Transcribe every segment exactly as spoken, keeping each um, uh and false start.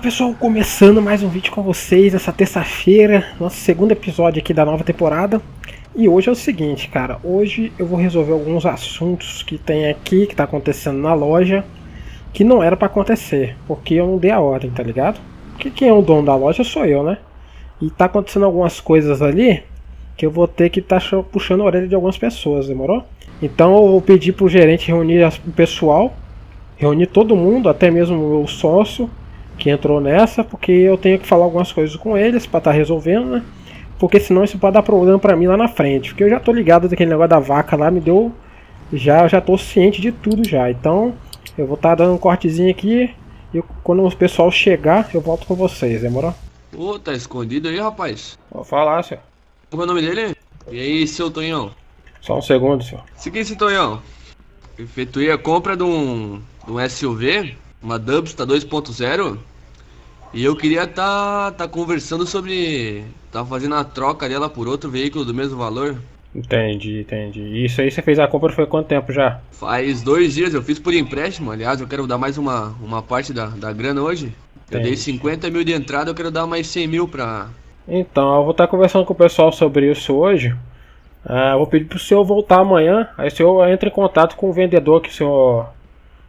Fala pessoal, começando mais um vídeo com vocês essa terça-feira, nosso segundo episódio aqui da nova temporada. E hoje é o seguinte, cara, hoje eu vou resolver alguns assuntos que tem aqui, que tá acontecendo na loja, que não era pra acontecer, porque eu não dei a ordem, tá ligado? Porque quem é o dono da loja sou eu, né? E tá acontecendo algumas coisas ali, que eu vou ter que tá puxando a orelha de algumas pessoas, demorou? Então eu vou pedir pro gerente reunir o pessoal, reunir todo mundo, até mesmo o sócio, que entrou nessa, porque eu tenho que falar algumas coisas com eles para estar tá resolvendo, né? Porque senão isso pode dar problema para mim lá na frente, porque eu já tô ligado daquele negócio da vaca lá, me deu, já já tô ciente de tudo já. Então eu vou estar tá dando um cortezinho aqui e quando o pessoal chegar eu volto com vocês, demorou? Ô, tá escondido aí, rapaz? Vou falar, senhor. Qual é o nome dele? E aí, seu Tonhão? Só um segundo, senhor. Seguinte, Tonhão, efetuei a compra de um, de um S U V, uma Dubsta dois ponto zero. E eu queria tá, tá conversando sobre... Tá fazendo a troca dela por outro veículo do mesmo valor. Entendi, entendi. Isso aí você fez a compra foi quanto tempo já? Faz dois dias, eu fiz por empréstimo. Aliás, eu quero dar mais uma, uma parte da, da grana hoje. Entendi. Eu dei cinquenta mil de entrada, eu quero dar mais cem mil pra... Então, eu vou estar tá conversando com o pessoal sobre isso hoje. Ah, eu vou pedir pro senhor voltar amanhã. Aí o senhor entra em contato com o vendedor que o senhor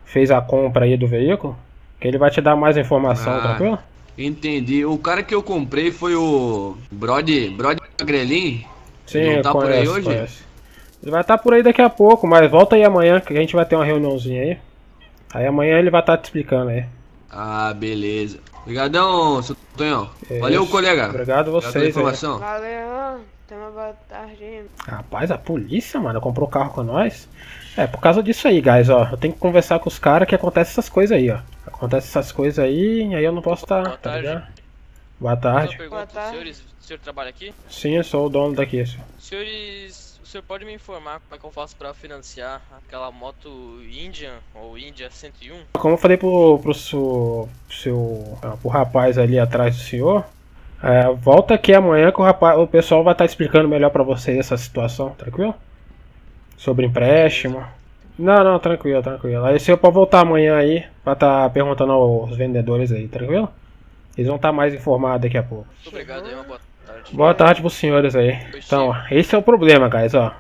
fez a compra aí do veículo. Que ele vai te dar mais informação, ah, tranquilo? Entendi. O cara que eu comprei foi o Brody, Brody Magrelin? Sim, não tá conheço, por aí hoje? Conheço. Ele vai estar tá por aí daqui a pouco, mas volta aí amanhã que a gente vai ter uma reuniãozinha aí. Aí amanhã ele vai estar tá te explicando aí. Ah, beleza. Obrigadão, seu Tonhão. Valeu, colega. Obrigado a vocês. Obrigado pela informação. Valeu, tem uma boa tarde. Rapaz, a polícia, mano, comprou carro com nós. É, por causa disso aí, guys, ó. Eu tenho que conversar com os caras que acontece essas coisas aí, ó. Acontece essas coisas aí, e aí eu não posso estar. Boa tarde. Tá Boa tarde. Pergunta, Boa tarde. Senhores, o senhor trabalha aqui? Sim, eu sou o dono daqui, senhor. Senhores, o senhor pode me informar como é que eu faço pra financiar aquela moto Indian ou India cento e um? Como eu falei pro, pro, seu, pro, seu, pro rapaz ali atrás do senhor, é, volta aqui amanhã que o, rapaz, o pessoal vai estar explicando melhor pra vocês essa situação, tranquilo? Sobre empréstimo. Não, não, tranquilo, tranquilo. Aí o senhor pode voltar amanhã aí pra tá perguntando aos vendedores aí, tranquilo? Eles vão estar tá mais informados daqui a pouco. Muito obrigado aí, uma boa tarde. Boa tarde pros senhores aí. Então, ó, esse é o problema, guys, ó.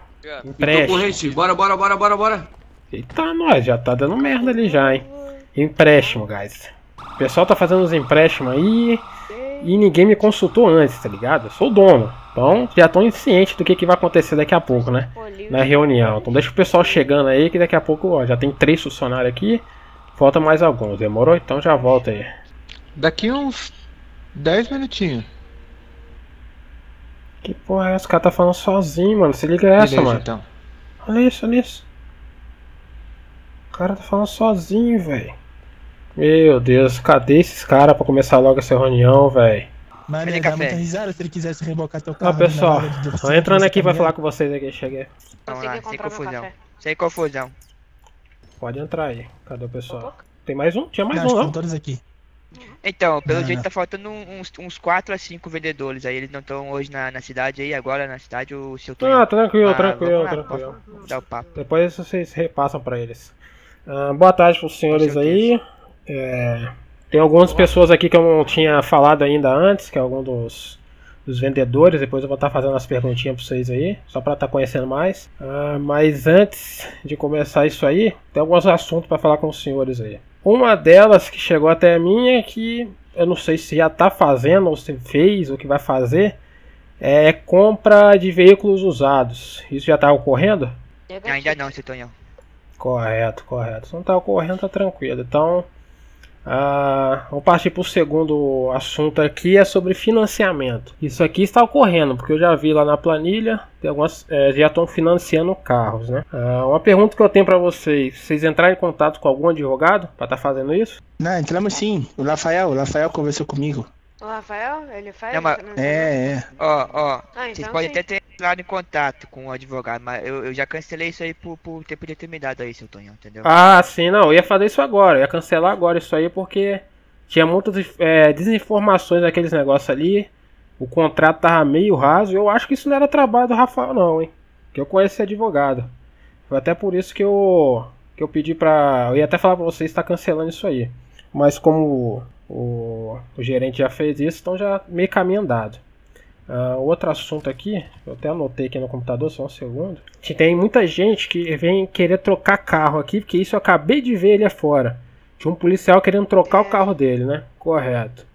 Empréstimo. Corrente. Bora, bora, bora, bora, bora. Eita, nós, já tá dando merda ali já, hein. Empréstimo, guys. O pessoal tá fazendo os empréstimos aí e ninguém me consultou antes, tá ligado? Eu sou o dono. Então, já estão cientes do que, que vai acontecer daqui a pouco, né? Na reunião. Então, deixa o pessoal chegando aí, que daqui a pouco, ó, já tem três funcionários aqui. Falta mais alguns, demorou? Então, já volta aí. Daqui uns dez minutinhos. Que porra é essa? O cara tá falando sozinho, mano. Se liga essa, Beleza, mano. Então. Olha isso, olha isso. O cara tá falando sozinho, velho. Meu Deus, cadê esses caras pra começar logo essa reunião, velho? Mano, ele dá muita risada se ele quisesse rebocar teu carro. Ah, pessoal, tô entrando aqui pra falar com vocês aqui, cheguei. Vamos lá, sem confusão. Sem confusão. Pode entrar aí. Cadê o pessoal? Tem mais um? Tinha mais não, um, não? Todos aqui. Então, pelo não, jeito não. Tá faltando uns, uns quatro a cinco vendedores aí. Eles não estão hoje na, na cidade aí, agora na cidade o seu... Ah, tranquilo, ah, tranquilo, tranquilo. Dá o papo. Depois vocês repassam pra eles. Ah, boa tarde pros senhores aí. É... Tem algumas pessoas aqui que eu não tinha falado ainda antes, que é algum dos, dos vendedores. Depois eu vou estar fazendo as perguntinhas para vocês aí, só para estar conhecendo mais. Ah, mas antes de começar isso aí, tem alguns assuntos para falar com os senhores aí. Uma delas que chegou até a minha, é que eu não sei se já está fazendo, ou se fez, ou que vai fazer, é compra de veículos usados. Isso já está ocorrendo? Ainda não, seu Tonhão. Correto, correto. Se não está ocorrendo, está tranquilo. Então... Ah, vamos partir para o segundo assunto aqui, é sobre financiamento. Isso aqui está ocorrendo, porque eu já vi lá na planilha, tem algumas, é, já estão financiando carros, né? Ah, uma pergunta que eu tenho para vocês, vocês entraram em contato com algum advogado para estar tá fazendo isso? Não, entramos sim, o Rafael, o Rafael conversou comigo. O Rafael, ele faz? Não, mas... É, é. Ó, ó, ah, então vocês podem sim. até ter entrado em contato com o advogado, mas eu, eu já cancelei isso aí por, por tempo de eternidade aí, seu Tonhão, entendeu? Ah, sim, não, eu ia fazer isso agora, eu ia cancelar agora isso aí porque tinha muitas é, desinformações daqueles negócios ali, o contrato tava meio raso, eu acho que isso não era trabalho do Rafael não, hein, que eu conheço esse advogado. Foi até por isso que eu, que eu pedi pra... Eu ia até falar pra vocês, tá cancelando isso aí, mas como... O, o gerente já fez isso, então já meio caminho andado. Uh, outro assunto aqui, eu até anotei aqui no computador, só um segundo. Tem muita gente que vem querer trocar carro aqui, porque isso eu acabei de ver ele afora. Tinha um policial querendo trocar o carro dele, né? Correto.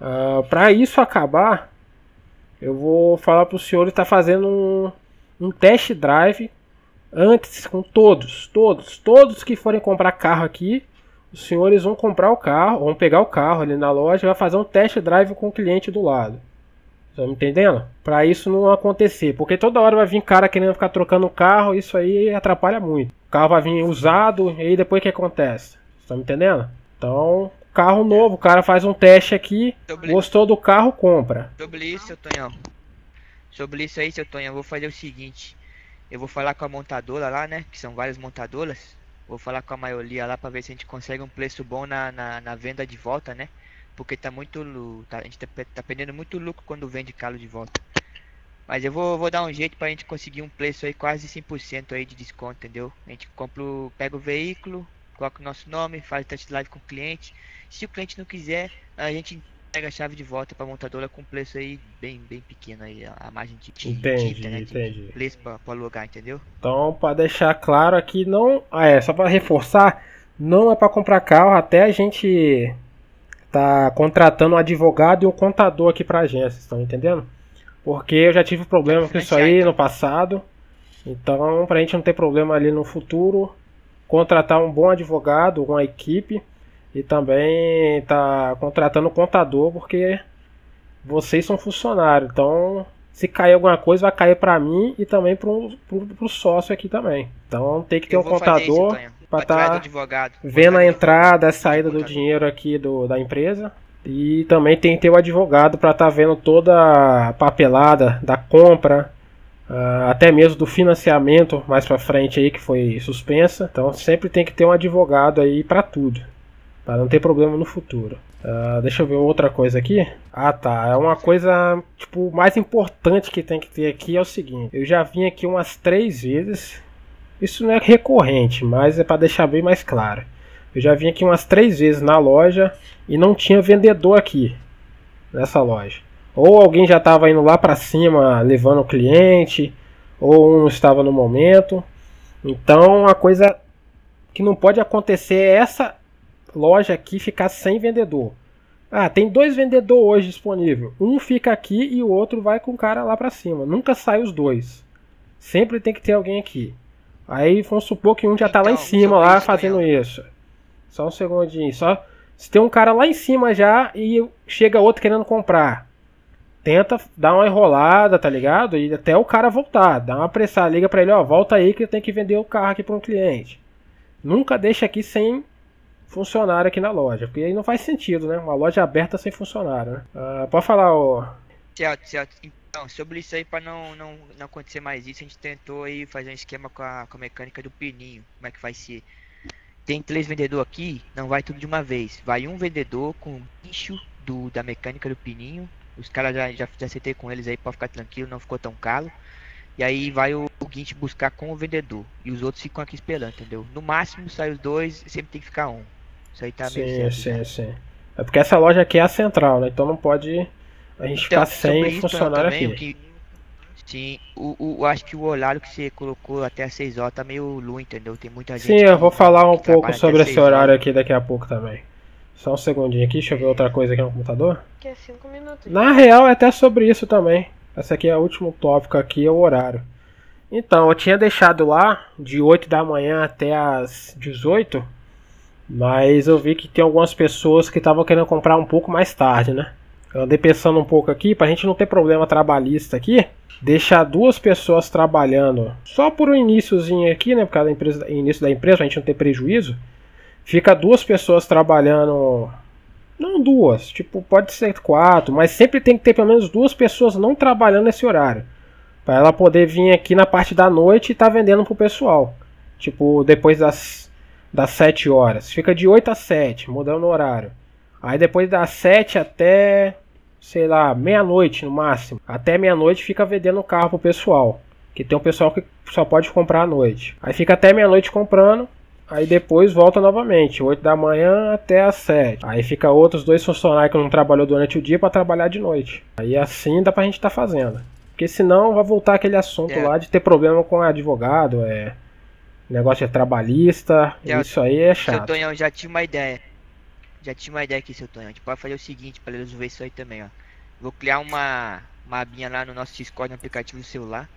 Uh, para isso acabar, eu vou falar para o senhor estar fazendo um, um test drive antes com todos, todos, todos que forem comprar carro aqui. Os senhores vão comprar o carro, vão pegar o carro ali na loja e vai fazer um test drive com o cliente do lado. Estão me entendendo? Para isso não acontecer, porque toda hora vai vir cara querendo ficar trocando o carro, isso aí atrapalha muito. O carro vai vir usado e aí depois o que acontece? Estão me entendendo? Então, carro novo, o cara faz um teste aqui, gostou do carro, compra. Sobre isso, seu Tonhão. Sobre isso aí, seu Tonhão, eu vou fazer o seguinte. Eu vou falar com a montadora lá, né? Que são várias montadoras. Vou falar com a maioria lá para ver se a gente consegue um preço bom na, na, na venda de volta, né? Porque tá muito, tá, a gente tá, tá perdendo muito lucro quando vende carro de volta. Mas eu vou, vou dar um jeito pra gente conseguir um preço aí quase cem por cento aí de desconto, entendeu? A gente compra, o, pega o veículo, coloca o nosso nome, faz o test drive com o cliente. Se o cliente não quiser, a gente pega a chave de volta pra montadora com um preço aí bem, bem pequeno aí, a margem de tinta, entendi, né? De entendi. Preço pra, pra alugar, entendeu? Então, pra deixar claro aqui, não... Ah, é, só pra reforçar, não é pra comprar carro, até a gente tá contratando um advogado e um contador aqui pra agência, estão entendendo? Porque eu já tive problema com isso aí no passado, então pra gente não ter problema ali no futuro, contratar um bom advogado, uma equipe, e também tá contratando um contador, porque vocês são funcionários, então se cair alguma coisa vai cair pra mim e também pro, pro, pro sócio aqui também. Então tem que ter um contador para estar tá vendo a entrada, a saída do dinheiro aqui do, da empresa. E também tem que ter o advogado para estar tá vendo toda a papelada da compra, uh, até mesmo do financiamento mais para frente aí que foi suspensa. Então sempre tem que ter um advogado aí para tudo, para não ter problema no futuro. Uh, deixa eu ver outra coisa aqui. Ah tá, é uma coisa tipo mais importante que tem que ter aqui é o seguinte. Eu já vim aqui umas três vezes. Isso não é recorrente, mas é para deixar bem mais claro. Eu já vim aqui umas três vezes na loja e não tinha vendedor aqui nessa loja. Ou alguém já estava indo lá para cima levando o cliente, ou um estava no momento. Então a coisa que não pode acontecer é essa loja aqui ficar sem vendedor. Ah, tem dois vendedores hoje disponível. Um fica aqui e o outro vai com o cara lá para cima. Nunca sai os dois. Sempre tem que ter alguém aqui. Aí vamos supor que um já tá então, lá em cima lá fazendo isso. Só um segundinho. Só se tem um cara lá em cima já e chega outro querendo comprar. Tenta dar uma enrolada, tá ligado? E até o cara voltar. Dá uma pressão, liga pra ele, ó, volta aí que eu tenho que vender o carro aqui pra um cliente. Nunca deixa aqui sem funcionário aqui na loja. Porque aí não faz sentido, né? Uma loja aberta sem funcionário, né? Ah, pode falar, ó. Certo, certo. Então, sobre isso aí, para não, não, não acontecer mais isso, a gente tentou aí fazer um esquema com a, com a mecânica do pininho. Como é que vai ser? Tem três vendedores aqui, não vai tudo de uma vez. Vai um vendedor com o bicho do, da mecânica do pininho. Os caras já, já, já acertei com eles aí para ficar tranquilo, não ficou tão caro. E aí vai o, o guincho buscar com o vendedor. E os outros ficam aqui esperando, entendeu? No máximo sai os dois, sempre tem que ficar um. Isso aí tá meio sim, certo, sim, né? Sim. É porque essa loja aqui é a central, né? Então não pode... A gente então, tá sem funcionário também, aqui. Que, sim, o, o, acho que o horário que você colocou até as seis horas tá meio ruim, entendeu? Tem muita gente. Sim, eu vou falar um pouco sobre esse horário aqui daqui a pouco também. Só um segundinho aqui, deixa eu ver outra coisa aqui no computador. Que é cinco minutos. Na real, é até sobre isso também. Esse aqui é o último tópico aqui, é o horário. Então, eu tinha deixado lá de oito da manhã até as dezoito. Mas eu vi que tem algumas pessoas que estavam querendo comprar um pouco mais tarde, né? Eu andei pensando um pouco aqui, pra gente não ter problema trabalhista aqui, deixar duas pessoas trabalhando só por um iníciozinho aqui, né, por causa da empresa, início da empresa, pra gente não ter prejuízo. Fica duas pessoas trabalhando, não duas, tipo, pode ser quatro, mas sempre tem que ter pelo menos duas pessoas não trabalhando nesse horário, pra ela poder vir aqui na parte da noite e tá vendendo pro pessoal, tipo, depois das, das sete horas. Fica de oito a sete, mudando o horário. Aí depois das sete até, sei lá, meia-noite no máximo. Até meia-noite fica vendendo o carro pro pessoal. Que tem um pessoal que só pode comprar à noite. Aí fica até meia-noite comprando. Aí depois volta novamente, oito da manhã até as sete. Aí fica outros dois funcionários que não trabalhou durante o dia para trabalhar de noite. Aí assim dá pra gente tá fazendo. Porque senão vai voltar aquele assunto é. lá de ter problema com advogado, é... negócio é trabalhista, é, isso aí é chato. Seu Tonhão, já tinha uma ideia. Já tinha uma ideia aqui, seu Tonhão. A gente pode fazer o seguinte para resolver isso aí também, ó. Vou criar uma, uma abinha lá no nosso Discord, no aplicativo do celular.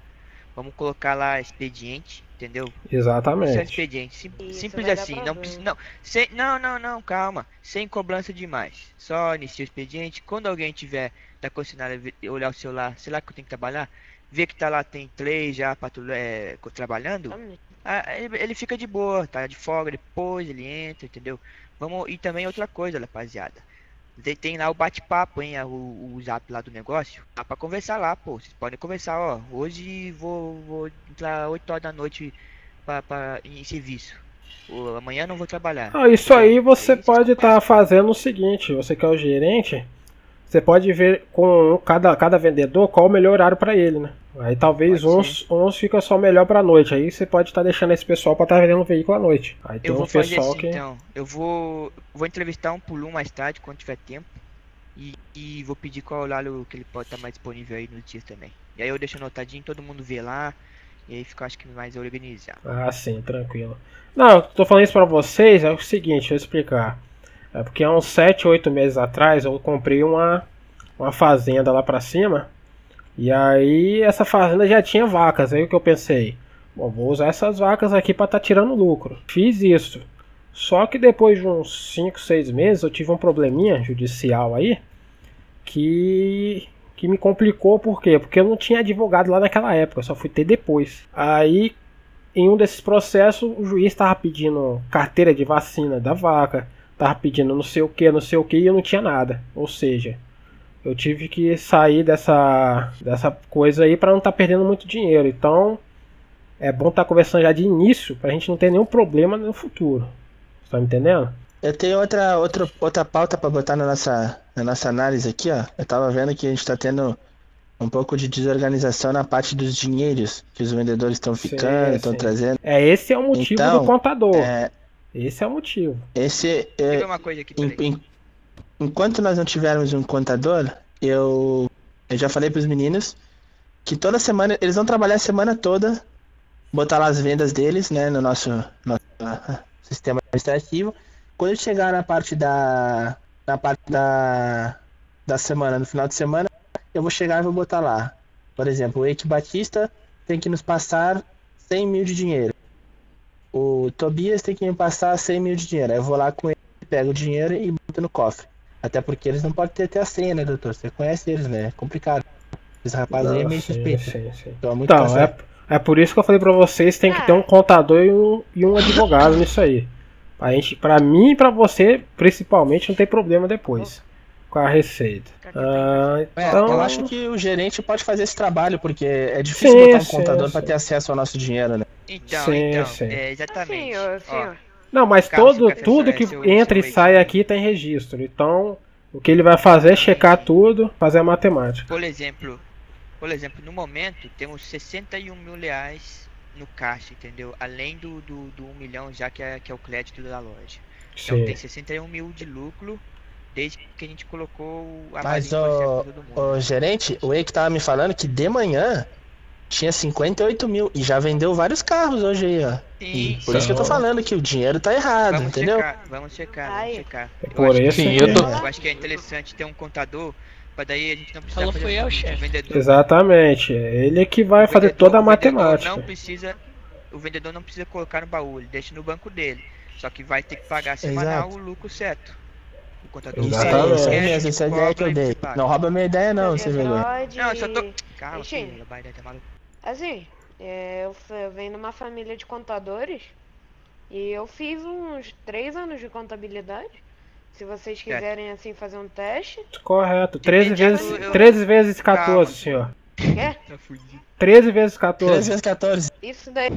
Vamos colocar lá expediente, entendeu? Exatamente. É expediente. Sim, isso, simples assim, não precisa. Não, sem, não, não, não, calma. Sem cobrança demais. Só inicia o expediente. Quando alguém tiver da concessionária olhar o celular, sei lá que eu tenho que trabalhar, ver que tá lá, tem três já patrulha, é, trabalhando, ah, ele, ele fica de boa, tá de folga, depois ele entra, entendeu? Vamos, e também outra coisa, rapaziada. Tem lá o bate-papo, hein, o, o zap lá do negócio. Dá pra conversar lá, pô. Vocês podem conversar, ó. Hoje vou, vou entrar oito horas da noite pra, pra, em serviço. Ou, amanhã não vou trabalhar. Ah, isso aí você pode estar tá fazendo o seguinte. Você que é o gerente, você pode ver com cada, cada vendedor qual o melhor horário pra ele, né? Aí talvez uns, uns fica só melhor pra noite. Aí você pode estar tá deixando esse pessoal pra estar tá vendendo o veículo à noite. Aí tem eu vou um pessoal fazer assim, que... então. Eu vou, vou entrevistar um por um mais tarde, quando tiver tempo. E, e vou pedir qual horário que ele pode estar tá mais disponível aí no dia também. E aí eu deixo anotadinho, todo mundo vê lá. E aí fica, acho que mais organizado. Ah, sim, tranquilo. Não, eu tô falando isso pra vocês, é o seguinte, deixa eu explicar. É porque há uns sete, oito meses atrás eu comprei uma, uma fazenda lá pra cima. E aí essa fazenda já tinha vacas, aí o que eu pensei? Bom, vou usar essas vacas aqui para estar tá tirando lucro. Fiz isso. Só que depois de uns cinco, seis meses eu tive um probleminha judicial aí que, que me complicou, por quê? Porque eu não tinha advogado lá naquela época, eu só fui ter depois. Aí em um desses processos o juiz estava pedindo carteira de vacina da vaca, estava pedindo não sei o que, não sei o que, e eu não tinha nada, ou seja... Eu tive que sair dessa, dessa coisa aí para não estar tá perdendo muito dinheiro. Então, é bom estar tá conversando já de início para a gente não ter nenhum problema no futuro. Você tá me entendendo? Eu tenho outra, outra, outra pauta para botar na nossa, na nossa análise aqui, ó. Eu tava vendo que a gente está tendo um pouco de desorganização na parte dos dinheiros que os vendedores estão ficando, estão trazendo. É, esse é o motivo então, do contador. É... Esse é o motivo. Esse é... Tem uma coisa aqui, peraí. Enquanto nós não tivermos um contador, eu, eu já falei para os meninos que toda semana, eles vão trabalhar a semana toda, botar lá as vendas deles, né, no nosso, nosso uh, sistema administrativo. Quando eles chegar na parte, da, na parte da, da semana, no final de semana, eu vou chegar e vou botar lá. Por exemplo, o Eike Batista tem que nos passar cem mil de dinheiro. O Tobias tem que me passar cem mil de dinheiro. Aí eu vou lá com ele, pego o dinheiro e boto no cofre. Até porque eles não podem ter até a senha, né, doutor? Você conhece eles, né? É complicado. Esse rapaz não, aí é meio suspeito. Então, é, é por isso que eu falei pra vocês, tem que ter um contador e um, e um advogado nisso aí. A gente, pra mim e pra você, principalmente, não tem problema depois com a receita. Ah, então... é, eu acho que o gerente pode fazer esse trabalho, porque é difícil sim, botar um sim, contador sim. pra ter acesso ao nosso dinheiro, né? Então, sim, então, sim. É exatamente. Senhor, senhor. Ó, não, mas todo, tudo que entra e sai aqui tem registro. Então, o que ele vai fazer é checar tudo, fazer a matemática. Por exemplo, por exemplo no momento, temos sessenta e um mil reais no caixa, entendeu? Além do, do, do um milhão, já que é, que é o crédito da loja. Então, sim. Tem sessenta e um mil de lucro, desde que a gente colocou... a Mas, o, o gerente, o Eike tava me falando que de manhã... tinha cinquenta e oito mil e já vendeu vários carros hoje aí, ó. Sim, por sim. isso que eu tô falando que o dinheiro tá errado, vamos entendeu? Checar, vamos checar, vamos checar. É por eu, isso acho que, eu, tô... eu acho que é interessante ter um contador, pra daí a gente não precisa Falou fazer eu, um vendedor. Exatamente, ele é que vai o fazer vendedor, toda a matemática. Não precisa, o vendedor não precisa colocar no baú, ele deixa no banco dele. Só que vai ter que pagar semanal o lucro certo. O contador isso aí, isso aí mesmo, essa ideia que eu dei. Não rouba minha ideia não, você vê. Não, só tô... Calma, filho, vai dar maluco. Assim, eu venho de uma família de contadores e eu fiz uns três anos de contabilidade. Se vocês quiserem, é. assim, fazer um teste... Correto, treze vezes, treze vezes quatorze, calma. Senhor. Quê? treze vezes quatorze. treze vezes quatorze. Isso daí.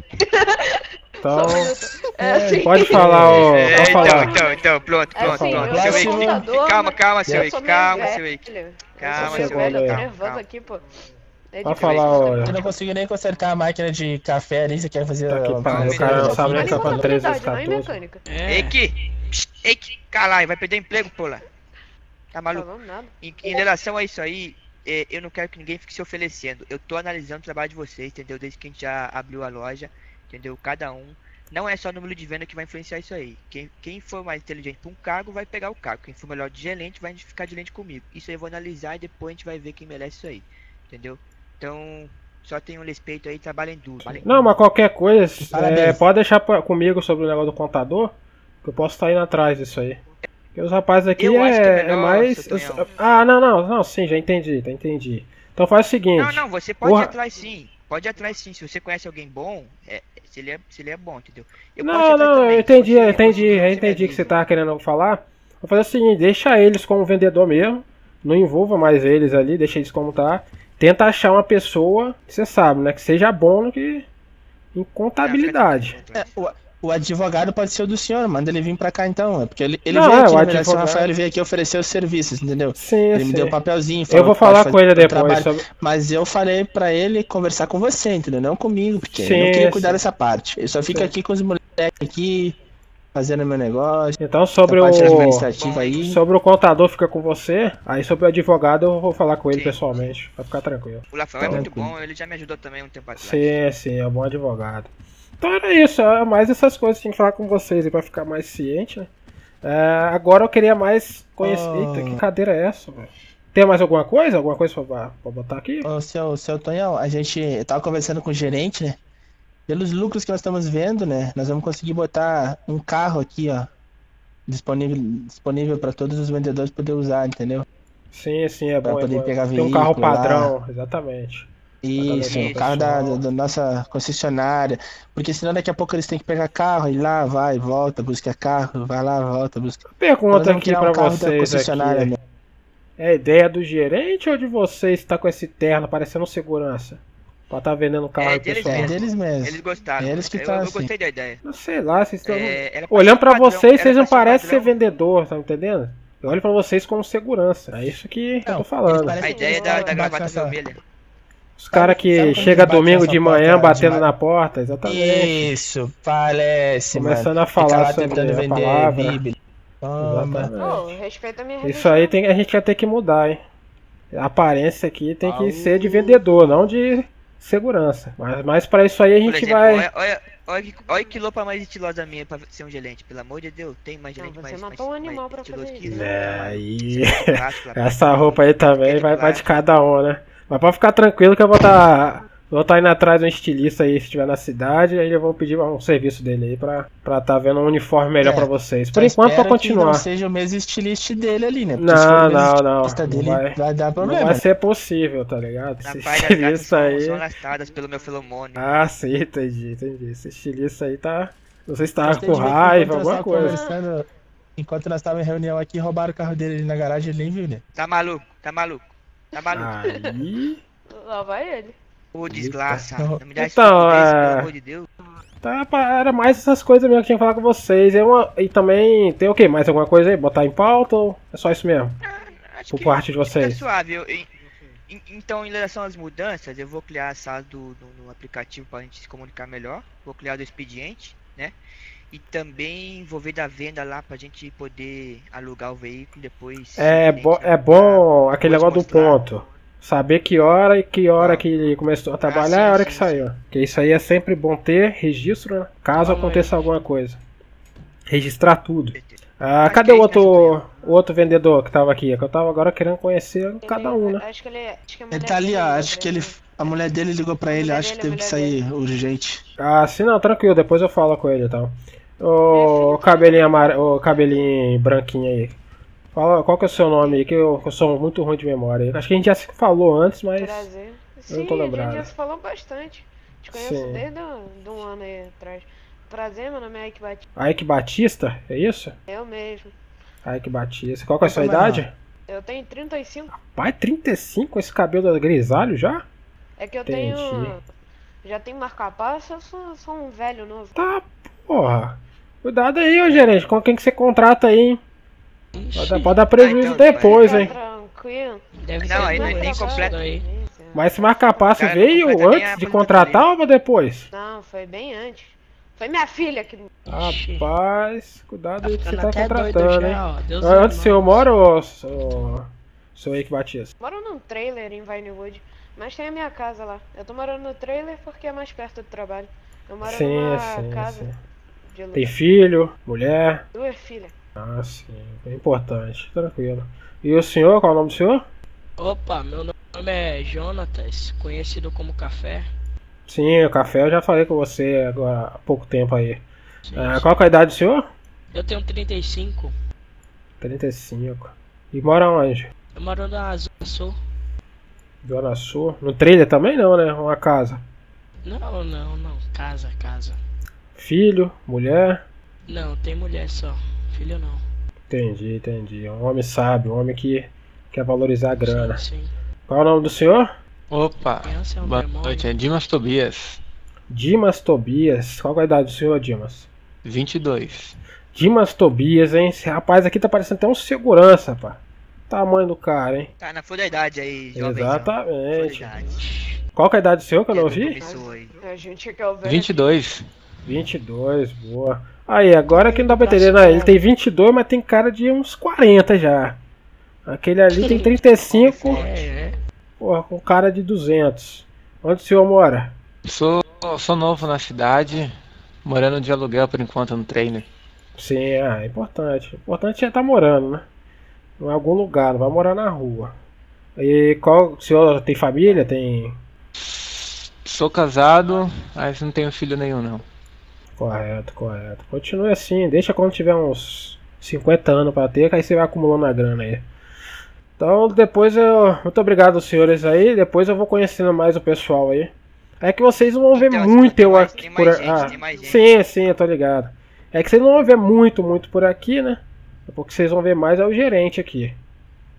Então, é, pode falar, ó. É, pode falar. Então, então, então, pronto, pronto, assim, pronto. Seu seu contador, calma, calma, seu Eike, calma, seu Eike. Calma, seu Eike, calma. Eu tô nervoso aqui, pô. É de falar, eu não consegui nem consertar a máquina de café ali, você quer fazer... Tá aqui, pá, o cara sabe que é pra treze, quatorze. Eike, Eike, caralho, vai perder emprego, pô lá. Tá maluco? Em, em relação a isso aí, eu não quero que ninguém fique se oferecendo. Eu tô analisando o trabalho de vocês, entendeu? Desde que a gente já abriu a loja, entendeu? Cada um. Não é só o número de venda que vai influenciar isso aí. Quem, quem for mais inteligente para um cargo, vai pegar o cargo. Quem for melhor de gerente, vai ficar de gerente comigo. Isso aí eu vou analisar e depois a gente vai ver quem merece isso aí. Entendeu? Então, só tenham respeito aí, trabalhem duro. Trabalhem. Não, mas qualquer coisa, é, pode deixar pra, comigo sobre o negócio do contador, que eu posso estar indo atrás disso aí. Porque os rapazes aqui eu é, acho que é, melhor, é mais... Eu, ah, não, não, não, sim, já entendi, já entendi. Então faz o seguinte... Não, não, você pode o... ir atrás sim. Pode ir atrás sim, se você conhece alguém bom, é, se, ele é, se ele é bom, entendeu? Eu não, não, também, eu entendi, eu entendi, eu entendi o que você tá querendo falar. Vou fazer o seguinte, deixa eles como vendedor mesmo, não envolva mais eles ali, deixa eles como tá. Tenta achar uma pessoa, que você sabe, né, que seja bom no que... em contabilidade. É, o, o advogado pode ser o do senhor, manda ele vir pra cá então, é porque ele, ele não, veio é, aqui, o advogado... Rafael veio aqui oferecer os serviços, entendeu? Sim, ele sim. me deu um papelzinho, falou, eu vou falar com ele depois. Sobre... Mas eu falei pra ele conversar com você, entendeu? Não comigo, porque sim, eu não queria cuidar sim. dessa parte. Eu só fico sim. aqui com os moleques aqui, fazendo meu negócio. Então sobre o... aí. Sobre o contador fica com você, aí sobre o advogado eu vou falar com ele sim. pessoalmente, vai ficar tranquilo. O Rafael tá é tranquilo. muito bom, ele já me ajudou também um tempo atrás. Sim, sim, é um bom advogado. Então era isso, é mais essas coisas que tinha que falar com vocês, pra ficar mais ciente, né? É, agora eu queria mais conhecer... Oh. Eita, que cadeira é essa, velho? Tem mais alguma coisa? Alguma coisa pra, pra botar aqui? Ô, seu, seu Tonhão, a gente... Eu tava conversando com o gerente, né? Pelos lucros que nós estamos vendo, né? Nós vamos conseguir botar um carro aqui, ó. Disponível, disponível pra todos os vendedores poder usar, entendeu? Sim, sim, é pra bom. Pra poder é bom. pegar veículo. Tem um carro padrão, lá. Exatamente. Isso, o carro da, da nossa concessionária, porque senão daqui a pouco eles têm que pegar carro, ir lá, vai, volta, busca carro, vai lá, volta, busca... Pergunta aqui pra vocês aqui, é a ideia do gerente ou de vocês que tá com esse terno parecendo segurança? Pra tá vendendo carro é, deles pessoal. É deles mesmo. Eles gostaram. Eles que eu, tá eu assim. gostei da ideia. Não sei lá, vocês estão... É, olhando pra padrão, vocês, vocês não parecem ser vendedor, tá entendendo? Eu olho pra vocês como segurança, é isso que não, eu tô falando. A ideia da, da gravata vermelha. Os caras que chegam domingo de manhã porta, batendo de na porta, exatamente. Isso, parece, Começando mano. a falar sobre a palavra. Bíblia. Toma. Oh, respeita a minha religião. Isso aí tem, a gente vai ter que mudar, hein. A aparência aqui tem que ah, ser de vendedor, não de segurança. Mas, mas pra isso aí a gente exemplo, vai... Olha, olha, olha, olha que loupa mais estilosa minha pra ser um gerente, pelo amor de Deus. Tem mais gerente não, você mais... Você matou um animal pra fazer isso. É, aí... Essa roupa aí também vai, vai de cada um, né. Mas pode ficar tranquilo que eu vou estar vou tá indo atrás de um estilista aí, se estiver na cidade, aí eu vou pedir um serviço dele aí pra estar tá vendo um uniforme melhor é, pra vocês. Por enquanto, pra continuar. Que não seja o mesmo estilista dele ali, né? Porque não, não, não. não dele vai, vai dar problema. Não vai ser possível, tá ligado? Esse estilista aí... São lastradas pelo meu filomônio. Ah, sim, entendi, entendi. Esse estilista aí tá... Não sei se tá com raiva, alguma coisa. Enquanto nós estávamos em reunião aqui, roubaram o carro dele ali na garagem, ele nem viu, né? Tá maluco, tá maluco. Tá maluco. Aí... Lá vai ele. Ô, desgraça. Não me dá então, é... pelo amor de Deus. Tá, era mais essas coisas mesmo que tinha que falar com vocês. E, uma... e também tem o okay, quê? Mais alguma coisa aí? Botar em pauta ou é só isso mesmo? Ah, acho Por que parte de vocês. É suave. Eu, eu, eu, então, em relação às mudanças, eu vou criar a sala do, do, do aplicativo pra gente se comunicar melhor. Vou criar do expediente, né? E também envolver da venda lá pra gente poder alugar o veículo depois. É, bo é bom aquele negócio do ponto. Saber que hora e que hora que ele começou a trabalhar é a hora que saiu. Porque isso aí é sempre bom ter registro, né? Caso aconteça alguma coisa. Registrar tudo. Ah, cadê o outro, outro vendedor que tava aqui? Que eu tava agora querendo conhecer cada um, né? Ele tá ali, ó. Acho que ele... A mulher dele ligou pra ele, acho que teve que sair urgente. Ah, sim, não, tranquilo. Depois eu falo com ele e tal. Ô, cabelinho amarelo, ô, cabelinho branquinho aí. Fala, qual que é o seu nome aí? Que eu, eu sou muito ruim de memória. Acho que a gente já se falou antes, mas... Prazer. Eu não tô lembrado. Sim, a gente já se falou bastante. Te conheço Sim. desde um, um ano aí atrás. Prazer, meu nome é Eike Batista. Eike Batista? É isso? Eu mesmo. Eike Batista. Qual que é a sua idade? Não. Eu tenho trinta e cinco. Rapaz, trinta e cinco? Esse cabelo grisalho já? É que eu Entendi. tenho... Já tenho marca-passo, eu sou, sou um velho novo. Tá... Porra, cuidado aí, ô gerente, com quem que você contrata aí, hein? Ixi, pode, pode dar prejuízo ah, então, depois, hein? Tranquilo. Deve não, ser aí não é nem completo. Aí. Mas esse marca-passo veio antes de contratar ou depois? Não, foi bem antes. Foi minha filha que... Rapaz, cuidado aí que você tá contratando, hein? Onde o senhor mora, ô senhor Eike Batista? Moro num trailer em Vinewood, mas tem a minha casa lá. Eu tô morando no trailer porque é mais perto do trabalho. Eu moro numa casa de aluguel. Tem filho, mulher? Duas filhas. Ah, sim. É importante. Tranquilo. E o senhor, qual é o nome do senhor? Opa, meu nome é Jonatas, conhecido como Café. Sim, o Café eu já falei com você agora há pouco tempo aí. Sim, ah, sim. Qual é a idade do senhor? Eu tenho trinta e cinco. trinta e cinco. E mora onde? Eu moro na Zona Sul. Zona Sul? No trailer também não, né? Uma casa? Não, não, não. Casa, casa. Filho? Mulher? Não, tem mulher só. Filho não. Entendi, entendi. Um homem sábio, um homem que quer valorizar a grana. Sim, sim. Qual é o nome do senhor? Opa, boa noite, é Dimas Tobias. Dimas Tobias, qual é a idade do senhor, Dimas? vinte e dois. Dimas Tobias, hein? Esse rapaz aqui tá parecendo até um segurança, pá. Tamanho do cara, hein? Tá na flor da idade aí, jovem. Exatamente. Idade. Qual é a idade do senhor que eu não ouvi? vinte e dois. vinte e dois, boa. Aí, agora que não dá pra entender, né? Ele tem vinte e dois, mas tem cara de uns quarenta já. Aquele ali tem trinta e cinco. É, é. Porra, com cara de duzentos. Onde o senhor mora? Sou, sou novo na cidade, morando de aluguel por enquanto no trailer. Sim, é importante. O importante é estar morando, né? Em algum lugar, não vai morar na rua. E qual, o senhor tem família? Tem. Sou casado, mas não tenho filho nenhum, não. Correto, correto. Continue assim, deixa quando tiver uns cinquenta anos pra ter, que aí você vai acumulando a grana aí. Então depois eu... Muito obrigado aos senhores aí, depois eu vou conhecendo mais o pessoal aí. É que vocês não vão ver então, muito eu mais, aqui... Tem mais por... gente, ah, tem mais gente. Sim, sim, eu tô ligado. É que vocês não vão ver muito, muito por aqui, né? Porque vocês vão ver mais é o gerente aqui.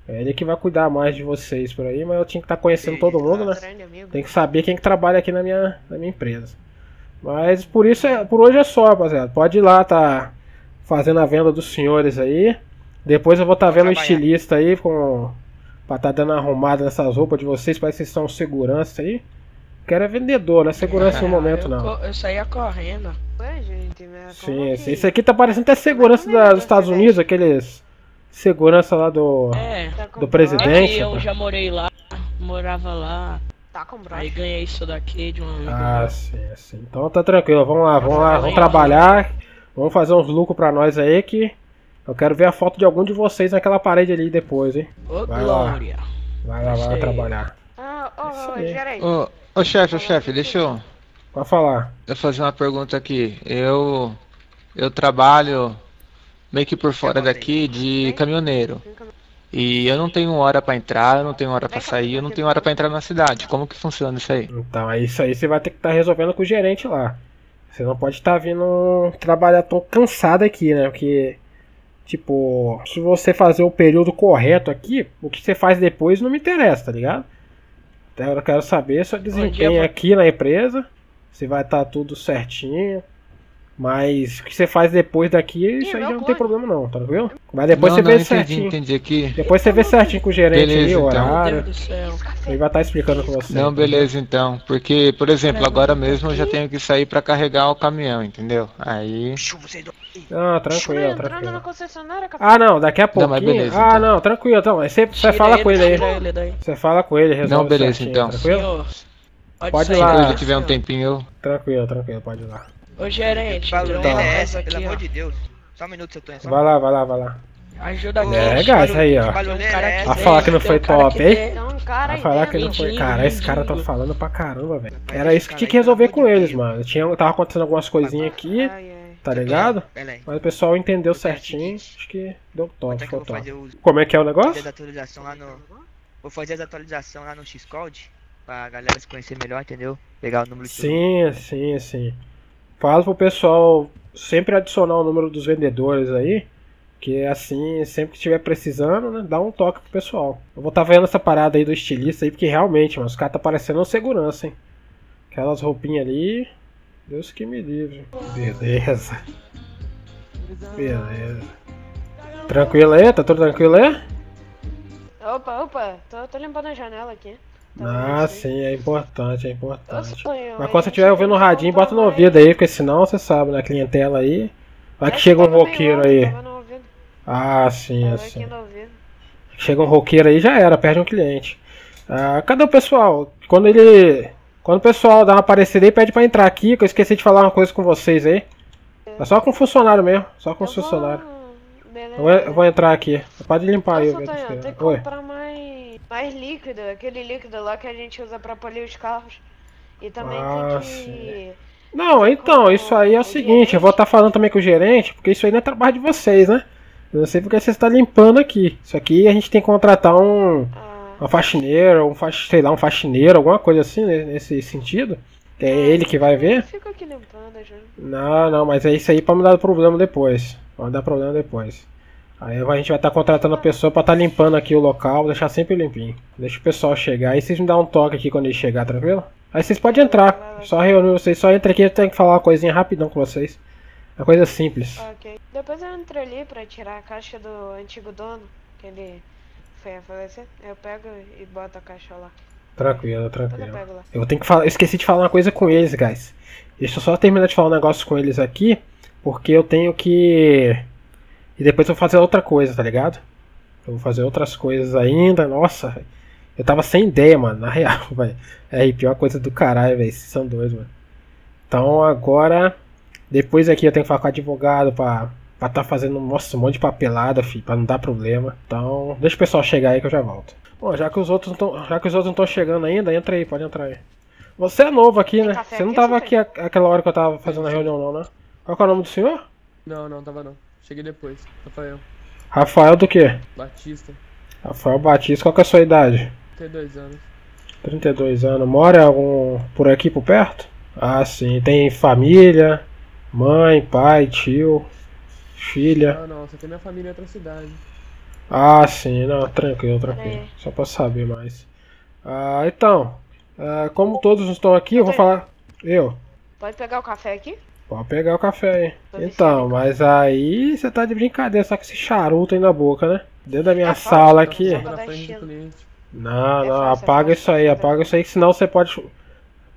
É ele que vai cuidar mais de vocês por aí, mas eu tinha que estar tá conhecendo todo mundo, né? Tem que saber quem que trabalha aqui na minha, na minha empresa. Mas por isso, é... por hoje é só, rapaziada. Pode ir lá, tá... Fazendo a venda dos senhores aí. Depois eu vou estar tá vendo o estilista aí com... Pra estar tá dando arrumada nessas roupas de vocês. Parece que vocês são segurança aí. Quero é vendedor, não é segurança ah, no momento eu não. Eu saía correndo. Ué, gente, mas sim, que... isso aqui tá parecendo até segurança da, dos Estados Unidos. Aqueles... Segurança lá do... É, do presidente. É eu já morei lá. Morava lá. Tá com aí ganhei isso daqui de um... Ah, sim, sim. Então tá tranquilo. Vamos lá, vamos lá. Vamos trabalhar. Vamos fazer uns lucros pra nós aí que eu quero ver a foto de algum de vocês naquela parede ali depois, hein? Ô, vai Glória! Lá. Vai lá, vai lá trabalhar. Ah, ô, gerente. Ô, chefe, ô, chefe, deixa eu... Pode falar. Deixa eu fazer uma pergunta aqui. Eu... Eu trabalho meio que por fora daqui de caminhoneiro. E eu não tenho hora pra entrar, eu não tenho hora pra sair, eu não tenho hora pra entrar na cidade. Como que funciona isso aí? Então, é isso aí você vai ter que estar resolvendo com o gerente lá. Você não pode estar tá vindo trabalhar tão cansado aqui, né? Porque, tipo, se você fazer o período correto aqui, o que você faz depois não me interessa, tá ligado? Então eu quero saber seu desempenho aqui na empresa, se vai estar tá tudo certinho. Mas o que você faz depois daqui, isso aí já não tem problema não, tá vendo? Mas depois não, você não, vê entendi, certinho. Entendi aqui. Depois você vê certinho com o gerente beleza, ali, o então. Horário. Ele vai estar explicando com você. Não, beleza então. Porque, por exemplo, agora mesmo eu já tenho que sair pra carregar o caminhão, entendeu? Aí... Ah, tranquilo, tranquilo. Ah, não, daqui a pouquinho. Não, mas beleza, então. Ah, não, tranquilo, então. Você, você fala com ele aí. Você fala com ele, resolve não, beleza certinho, então. Tranquilo? Pode, pode ir lá. Se ele tiver um tempinho... Tranquilo, tranquilo, pode ir lá. Ô gerente, fala do L S, pelo amor de Deus. Só um minuto, seu Tonhão. Vai lá, vai lá, vai lá. Ajuda aqui. É, gás aí, ó. Vai falar que não foi top, hein? Vai falar que não foi. Cara, esse cara tá falando pra caramba, velho. Era isso que tinha que resolver com eles, mano. Tinha, tava acontecendo algumas coisinhas aqui, tá ligado? Mas o pessoal entendeu certinho. Acho que deu top, ficou top. Como é que é o negócio? Vou fazer as atualizações lá no Xcode pra galera se conhecer melhor, entendeu? Pegar o número de sim, sim, sim. Falo pro pessoal sempre adicionar o número dos vendedores aí, que assim, sempre que estiver precisando, né, dá um toque pro pessoal. Eu vou estar tá vendo essa parada aí do estilista aí, porque realmente, mano, os caras tá parecendo uma segurança, hein. Aquelas roupinhas ali, Deus que me livre. Beleza. Beleza. Tranquilo aí? Tá tudo tranquilo aí? Opa, opa, tô, tô limpando a janela aqui. também. Ah, sim, é importante, é importante. Sonhos, mas quando você estiver ouvindo um radinho, bota no ouvido aí, porque senão você sabe, na clientela aí. Vai que chega um roqueiro aí. Ah, sim, assim. Chega um roqueiro aí, já era, perde um cliente. Ah, cadê o pessoal? Quando ele. Quando o pessoal dá uma aparecida aí, pede pra entrar aqui, que eu esqueci de falar uma coisa com vocês aí. É só com funcionário mesmo, só com eu funcionário. Vou... Beleza, eu, vou, eu vou entrar aqui. Pode limpar aí. Tem que comprar mais, mais líquido, aquele líquido lá que a gente usa pra polir os carros. E também ah, tem que... Sim. Não, então, isso aí é o, o seguinte, gerente. Eu vou estar falando também com o gerente, porque isso aí não é trabalho de vocês, né? Eu não sei porque vocês estão limpando aqui. Isso aqui a gente tem que contratar um... Ah. Uma faxineira, um fax, sei lá, um faxineiro, alguma coisa assim, nesse sentido. É ele que vai ver. Fica aqui limpando, já. Não, não, mas é isso aí pra me dar problema depois. Vai dar problema depois. Aí a gente vai estar contratando a pessoa pra estar limpando aqui o local, deixar sempre limpinho. Deixa o pessoal chegar, e vocês me dão um toque aqui quando ele chegar, tranquilo? Aí vocês podem entrar, só reunir vocês, só entra aqui, eu tenho que falar uma coisinha rapidão com vocês. Uma coisa simples. Ok, depois eu entro ali pra tirar a caixa do antigo dono, que ele... Eu pego e boto a caixa lá. Tranquilo, tranquilo. Eu, eu tenho que falar, eu esqueci de falar uma coisa com eles, guys. Deixa eu só terminar de falar um negócio com eles aqui, porque eu tenho que... E depois eu vou fazer outra coisa, tá ligado? Eu vou fazer outras coisas ainda, nossa. Eu tava sem ideia, mano, na real, velho. É a pior coisa do caralho, velho, vocês são dois, mano. Então agora, depois aqui eu tenho que falar com o advogado pra... Pra tá fazendo nossa, um monte de papelada, filho, pra não dar problema. Então, deixa o pessoal chegar aí que eu já volto. Bom, já que os outros não estão chegando ainda, entra aí, pode entrar aí. Você é novo aqui, né? Você não tava aqui aquela hora que eu tava fazendo a reunião, não, né? Qual que é o nome do senhor? Não, não, tava não. Cheguei depois. Rafael. Rafael do quê? Batista. Rafael Batista, qual que é a sua idade? trinta e dois anos. trinta e dois anos. Mora algum por aqui, por perto? Ah, sim. Tem família, mãe, pai, tio... Filha. Não, não, você tem minha família em outra cidade. Ah, sim, não, tranquilo, tranquilo. É. Só pra saber mais. Ah, então, ah, como todos estão aqui, eu vou falar. Eu? Pode pegar o café aqui? Pode pegar o café aí. Então, mas aí você tá de brincadeira, só com esse charuto aí na boca, né? Dentro da minha é sala aqui. Não, não, apaga isso aí, apaga isso aí, que senão você pode.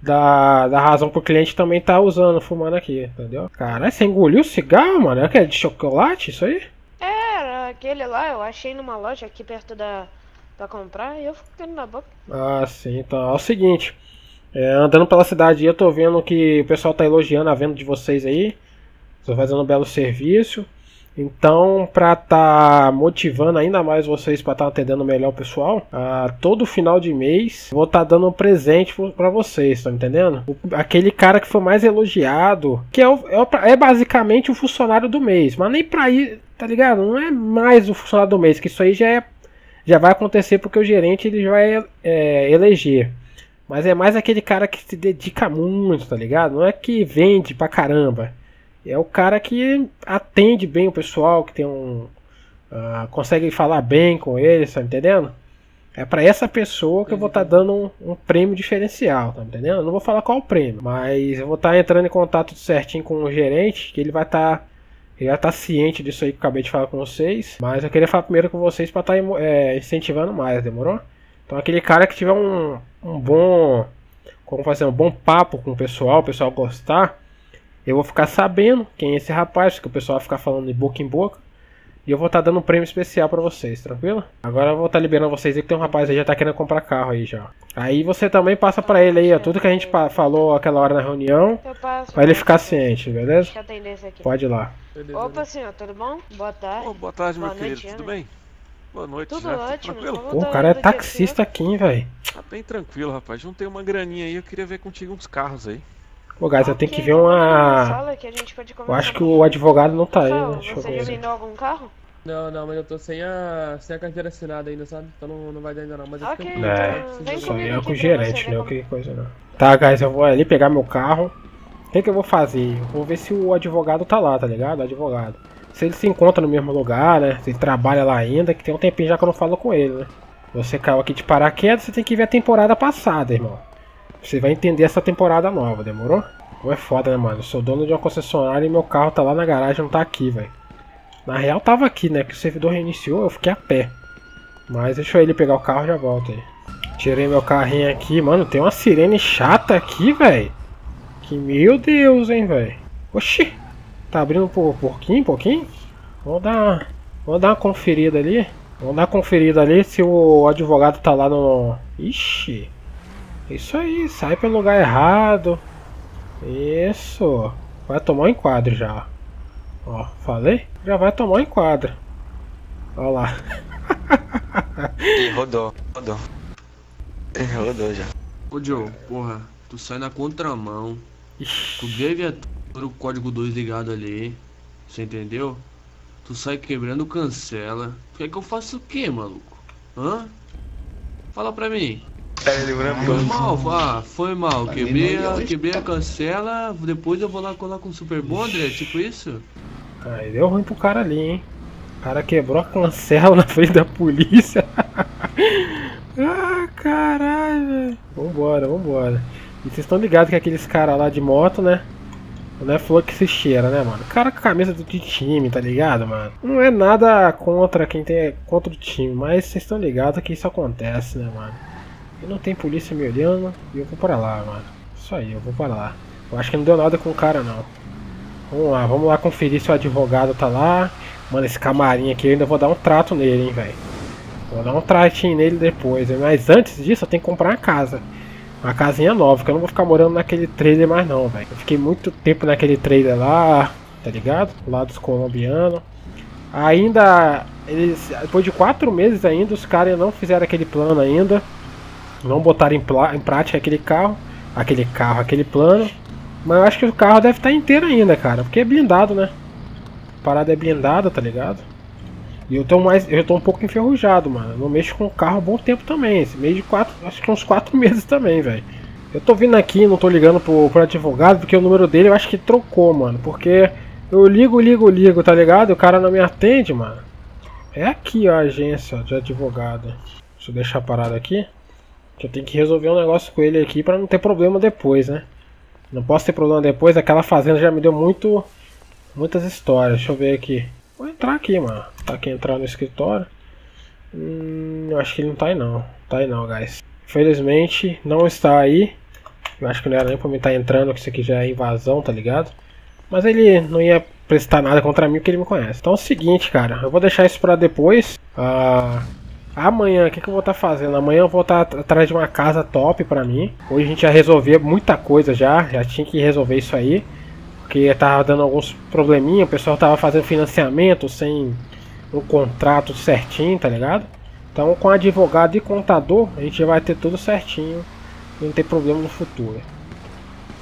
Da, da razão pro cliente também tá usando, fumando aqui, entendeu? Caralho, você engoliu o cigarro, mano? É aquele de chocolate, isso aí? É, aquele lá, eu achei numa loja aqui perto da... Pra comprar e eu fico ficando na boca. Ah, sim, então é o seguinte. É, andando pela cidade eu tô vendo que o pessoal tá elogiando a venda de vocês aí. Tô fazendo um belo serviço. Então, pra tá motivando ainda mais vocês pra tá atendendo melhor o pessoal, ah, todo final de mês vou tá dando um presente pra vocês, tá me entendendo? O, aquele cara que foi mais elogiado, que é, o, é, é basicamente o funcionário do mês, mas nem pra ir, tá ligado? Não é mais o funcionário do mês, que isso aí já, é, já vai acontecer porque o gerente ele já vai é, eleger. Mas é mais aquele cara que se dedica muito, tá ligado? Não é que vende pra caramba. É o cara que atende bem o pessoal, que tem um uh, consegue falar bem com ele, tá entendendo? É pra essa pessoa que eu vou estar tá dando um, um prêmio diferencial, tá entendendo? Eu não vou falar qual o prêmio, mas eu vou estar tá entrando em contato certinho com o gerente, que ele vai estar tá, ele vai estar tá ciente disso aí que eu acabei de falar com vocês. Mas eu queria falar primeiro com vocês pra estar tá, é, incentivando mais, demorou? Então aquele cara que tiver um, um bom, como fazer um bom papo com o pessoal, o pessoal gostar. Eu vou ficar sabendo quem é esse rapaz, que o pessoal vai ficar falando de boca em boca. E eu vou estar tá dando um prêmio especial pra vocês, tranquilo? Agora eu vou estar tá liberando vocês aí, que tem um rapaz aí que já tá querendo comprar carro aí já. Aí você também passa pra ele aí, ó, tudo que a gente falou aquela hora na reunião. Eu passo, pra ele ficar ciente, beleza? Deixa eu atender esse aqui. Pode ir lá. Beleza, opa, senhor, tudo bom? Boa tarde. Oh, boa tarde, meu boa querido, noite, tudo né? bem? Boa noite, tudo já, ótimo, tudo tranquilo? Pô, o cara é taxista aqui, velho. Tá bem tranquilo, rapaz. Juntei uma graninha aí, eu queria ver contigo uns carros aí. Ô, guys, eu tenho que ver uma... Eu acho que o advogado não tá aí, né? Deixa eu ver. Você já vendeu algum carro? Não, não, mas eu tô sem a, sem a carteira assinada ainda, sabe? Então não, não vai dar ainda não, mas eu fico... É, só eu com o gerente, né? Que coisa não. Tá, guys, eu vou ali pegar meu carro. O que que eu vou fazer? Eu vou ver se o advogado tá lá, tá ligado? O advogado. Se ele se encontra no mesmo lugar, né? Se ele trabalha lá ainda, que tem um tempinho já que eu não falo com ele, né? Você caiu aqui de paraquedas, você tem que ver a temporada passada, irmão. Você vai entender essa temporada nova, demorou? Não é foda, né, mano? Eu sou dono de uma concessionária e meu carro tá lá na garagem, não tá aqui, velho. Na real tava aqui, né? Que o servidor reiniciou, eu fiquei a pé. Mas deixa eu ele pegar o carro e já volto aí. Tirei meu carrinho aqui. Mano, tem uma sirene chata aqui, velho. Que meu Deus, hein, velho. Oxi. Tá abrindo por pouquinho, pouquinho. Vamos dar, vamos dar uma conferida ali. Vamos dar uma conferida ali se o advogado tá lá no... Ixi. Isso aí. Sai pelo lugar errado. Isso. Vai tomar um enquadro já. Ó, falei? Já vai tomar um enquadro. Olha lá. Ih, rodou, rodou. Rodou já. Ô Joe, porra, tu sai na contramão. Tu devia ter o código dois ligado ali. Você entendeu? Tu sai quebrando cancela. Tu quer que eu faça o que, maluco? Hã? Fala pra mim. Foi mal, ah, foi mal. Quebrei a, quebrei a cancela. Depois eu vou lá colar com o Super Bonder, tipo isso? Aí deu ruim pro cara ali, hein? O cara quebrou a cancela na frente da polícia. Ah, caralho. Vambora, vambora. E vocês estão ligados que aqueles caras lá de moto, né? Não é flor que se cheira, né, mano? O cara com a camisa do time, tá ligado, mano? Não é nada contra quem tem contra o time, mas vocês estão ligados que isso acontece, né, mano? E não tem polícia me olhando e eu vou pra lá, mano. Isso aí, eu vou pra lá. Eu acho que não deu nada com o cara, não. Vamos lá, vamos lá conferir se o advogado tá lá. Mano, esse camarim aqui eu ainda vou dar um trato nele, hein, velho. Vou dar um tratinho nele depois, hein? Mas antes disso eu tenho que comprar uma casa. Uma casinha nova, que eu não vou ficar morando naquele trailer mais não, velho. Eu fiquei muito tempo naquele trailer lá, tá ligado? Lá dos colombianos. Ainda, eles, depois de quatro meses ainda, os caras não fizeram aquele plano ainda. Não botaram em, em prática aquele carro, aquele carro, aquele plano. Mas eu acho que o carro deve estar inteiro ainda, cara. Porque é blindado, né? A parada é blindada, tá ligado? E eu tô mais, eu tô um pouco enferrujado, mano. Eu não mexo com o carro há um bom tempo também. Esse mês de quatro, acho que uns quatro meses também, velho. Eu tô vindo aqui, não tô ligando pro, pro advogado, porque o número dele eu acho que trocou, mano. Porque eu ligo, ligo, ligo, tá ligado? O cara não me atende, mano. É aqui, ó, a agência de advogado. Deixa eu deixar parado aqui. Que eu tenho que resolver um negócio com ele aqui pra não ter problema depois, né? Não posso ter problema depois, aquela fazenda já me deu muito... muitas histórias, deixa eu ver aqui. Vou entrar aqui, mano. Tá aqui entrar no escritório. Hum, eu acho que ele não tá aí não. Tá aí não, guys. Infelizmente, não está aí. Eu acho que não era nem pra mim estar entrando, que isso aqui já é invasão, tá ligado? Mas ele não ia prestar nada contra mim porque ele me conhece. Então é o seguinte, cara. Eu vou deixar isso pra depois. Ah... Amanhã, o que, que eu vou estar tá fazendo? Amanhã eu vou estar tá atrás de uma casa top pra mim. Hoje a gente já resolveu muita coisa já. Já tinha que resolver isso aí. Porque tava dando alguns probleminha. O pessoal tava fazendo financiamento sem o contrato certinho, tá ligado? Então com advogado e contador, a gente vai ter tudo certinho. E não tem problema no futuro.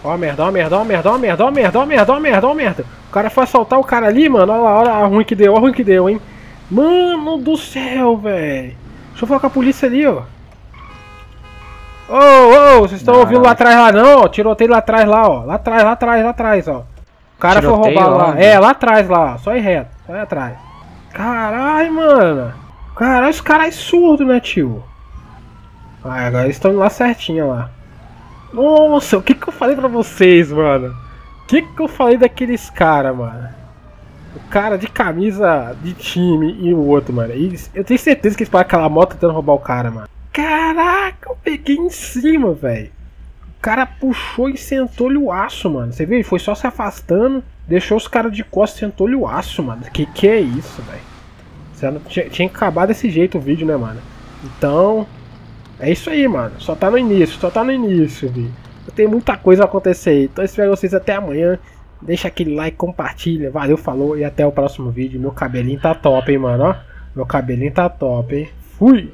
Ó merda, ó merda, ó merda, ó merda, ó merda, ó merda, ó merda, ó merda. O cara foi assaltar o cara ali, mano. Olha lá, olha a ruim que deu, olha a ruim que deu, hein. Mano do céu, velho. Deixa eu falar com a polícia ali, ó. Ô, oh, ô, oh, vocês estão ouvindo lá atrás lá não, ó. Tiroteio lá atrás lá, ó. Lá atrás, lá atrás, lá atrás, ó. O cara foi roubar lá. Onde? É, lá atrás lá, ó. Só ir reto, só ir atrás. Caralho, mano. Caralho, os caras surdos, né, tio? Ah, agora eles estão indo lá certinho, lá. Nossa, o que que eu falei pra vocês, mano? O que que eu falei daqueles caras, mano? O cara de camisa de time e o outro, mano. E eu tenho certeza que eles pararam aquela moto tentando roubar o cara, mano. Caraca, eu peguei em cima, velho. O cara puxou e sentou-lhe o aço, mano. Você viu? Ele foi só se afastando, deixou os caras de costas e sentou-lhe o aço, mano. Que que é isso, velho? Tinha, tinha que acabar desse jeito o vídeo, né, mano? Então, é isso aí, mano. Só tá no início, só tá no início, vi. Tem muita coisa a acontecer aí. Então, eu espero vocês até amanhã. Deixa aquele like, compartilha. Valeu, falou e até o próximo vídeo. Meu cabelinho tá top, hein, mano. Ó, meu cabelinho tá top, hein. Fui!